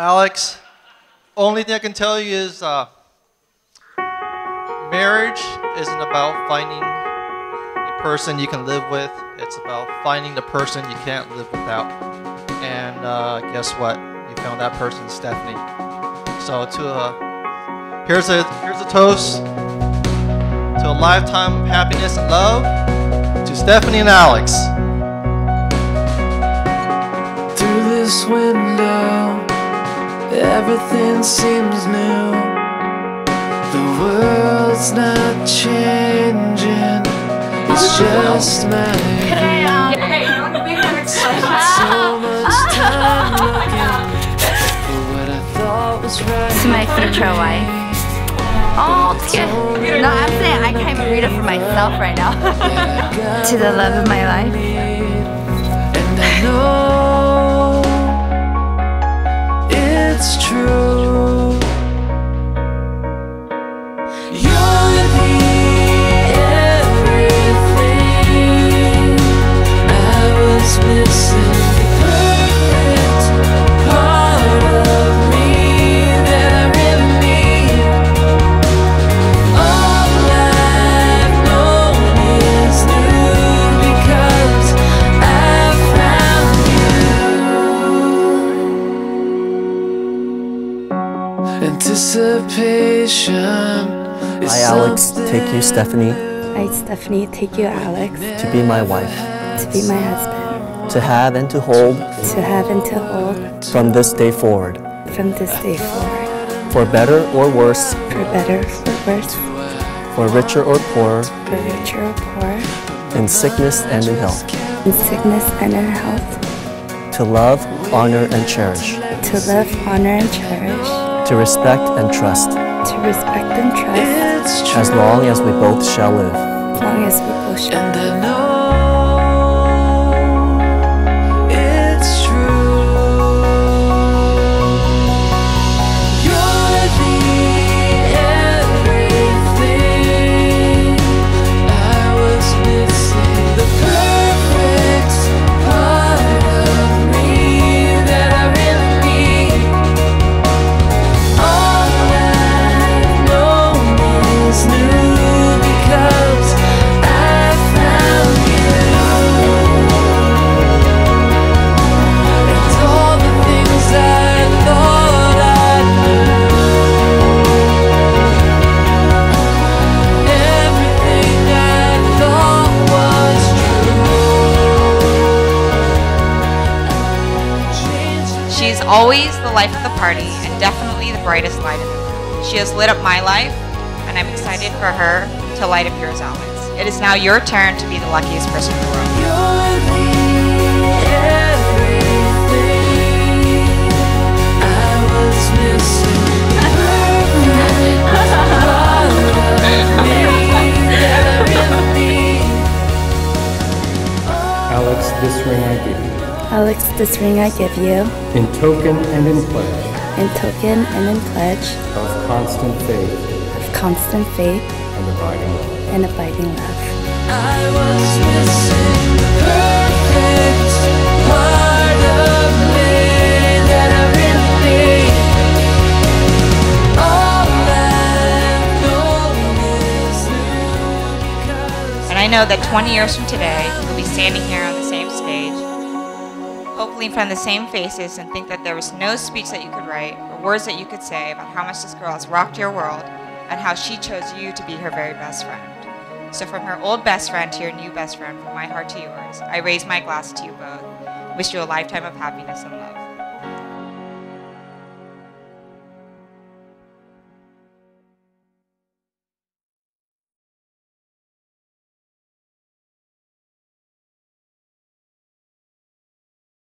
Alex, only thing I can tell you is marriage isn't about finding a person you can live with. It's about finding the person you can't live without. And guess what? You found that person, Stephanie. So here's a toast to a lifetime of happiness and love to Stephanie and Alex. Through this window, everything seems new. The world's not changing. It's just my view. So much time looking for what I thought was right. This is my future wife. Oh, it's good. No, I'm saying I can't even read it for myself right now. To the love of my life. And I know it's true. You'll be everything I was missing. The perfect part of me there in me. All I've known is new because I found you. Anticipation. I, Alex, take you, Stephanie. I, Stephanie, take you, Alex. To be my wife. To be my husband. To have and to hold. To have and to hold. From this day forward. From this day forward. For better or worse. For better or worse. For richer or poorer. For richer or poorer. In sickness and in health. In sickness and in health. To love, honor, and cherish. To love, honor, and cherish. To respect and trust. To respect and trust. As long as we both shall live. As long as we both shall live. And I know it's true. You're the everything I was missing. The perfect part of me that I really need. All I know is new because I found you. It's all the things I thought I knew. Everything I thought was true. She's always the life of the party and definitely the brightest light in the room. She has lit up my life, and I'm excited for her to light up yours, Alex. It is now your turn to be the luckiest person in the world. You're the everything I was missing. The perfect part of me that I really need. Alex, this ring I give you. Alex, this ring I give you. In token and in pledge. In token and in pledge. Of constant faith. Constant faith and abiding love. And abiding love. I was missing the perfect part of me that I really need. All I've known is new. And I know that 20 years from today, you'll be standing here on the same stage, hopefully in front of the same faces, and think that there was no speech that you could write or words that you could say about how much this girl has rocked your world and how she chose you to be her very best friend. So from her old best friend to your new best friend, from my heart to yours, I raise my glass to you both. Wish you a lifetime of happiness and love.